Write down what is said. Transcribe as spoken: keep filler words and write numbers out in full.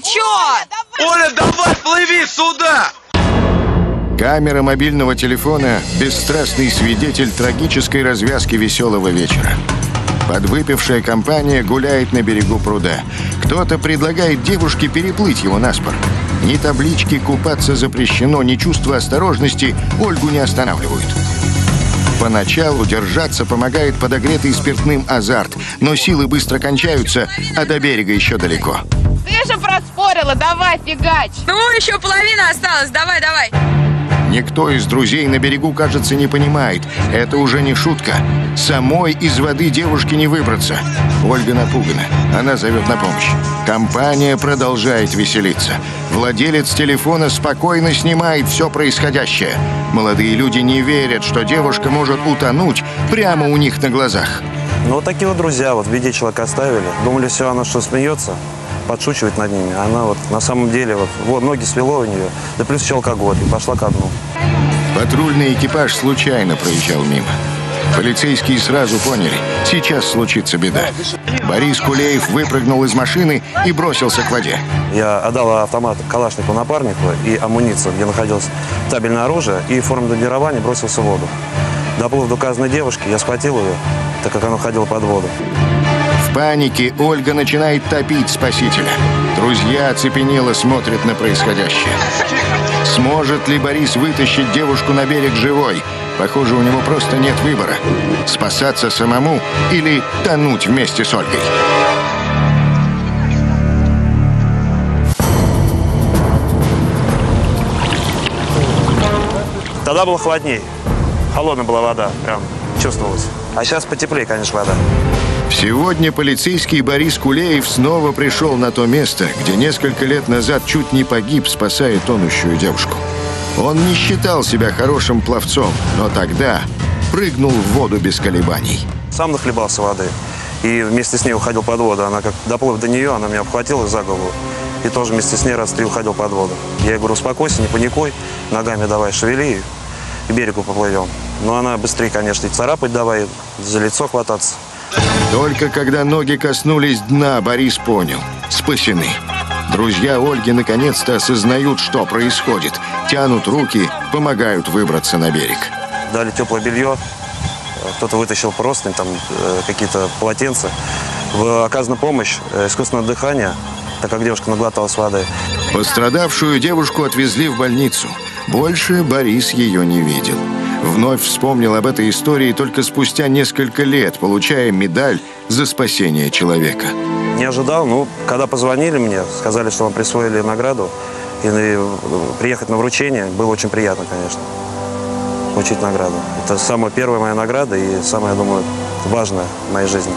ты чё? Оля, давай, плыви сюда! Камера мобильного телефона – бесстрастный свидетель трагической развязки веселого вечера. Подвыпившая компания гуляет на берегу пруда. Кто-то предлагает девушке переплыть его на спор. Ни таблички «Купаться запрещено», ни чувство осторожности Ольгу не останавливают. Поначалу держаться помогает подогретый спиртным азарт, но силы быстро кончаются, а до берега еще далеко. Ты же проспорила, давай, фигач! Ну, еще половина осталась, давай, давай! Никто из друзей на берегу, кажется, не понимает. Это уже не шутка. Самой из воды девушке не выбраться. Ольга напугана. Она зовет на помощь. Компания продолжает веселиться. Владелец телефона спокойно снимает все происходящее. Молодые люди не верят, что девушка может утонуть прямо у них на глазах. Ну, вот такие вот друзья вот в беде человека оставили. Думали, все, она что, смеется, подшучивает над ними. Она вот на самом деле, вот, вот ноги свело у нее, да плюс еще алкоголь, и пошла ко дну. Патрульный экипаж случайно проезжал мимо. Полицейские сразу поняли, сейчас случится беда. Борис Кулеев выпрыгнул из машины и бросился к воде. Я отдал автомат Калашнику напарнику и амуницию, где находилось табельное оружие, и форму дозирования бросился в воду. Доплыл до указанной девушки, я схватил ее, так как она ходила под воду. В панике Ольга начинает топить спасителя. Друзья оцепенело смотрят на происходящее. Сможет ли Борис вытащить девушку на берег живой? Похоже, у него просто нет выбора. Спасаться самому или тонуть вместе с Ольгой. Тогда было холоднее. Холодная была вода, прям чувствовалось. А сейчас потеплее, конечно, вода. Сегодня полицейский Борис Кулеев снова пришел на то место, где несколько лет назад чуть не погиб, спасая тонущую девушку. Он не считал себя хорошим пловцом, но тогда прыгнул в воду без колебаний. Сам нахлебался воды и вместе с ней уходил под воду. Она, как доплыв до нее, она меня обхватила за голову и тоже вместе с ней раз три уходил под воду. Я ей говорю, успокойся, не паникуй, ногами давай шевели и к берегу поплывем. Но она быстрее, конечно, и царапать давай, за лицо хвататься. Только когда ноги коснулись дна, Борис понял – спасены. Друзья Ольги наконец-то осознают, что происходит. Тянут руки, помогают выбраться на берег. Дали теплое белье, кто-то вытащил простынь, там какие-то полотенца. Оказана помощь, искусственное дыхание, так как девушка наглоталась воды. Пострадавшую девушку отвезли в больницу. Больше Борис ее не видел. Вновь вспомнил об этой истории только спустя несколько лет, получая медаль за спасение человека. Не ожидал, но когда позвонили мне, сказали, что вам присвоили награду, и приехать на вручение, было очень приятно, конечно, получить награду. Это самая первая моя награда и самая, я думаю, важная в моей жизни.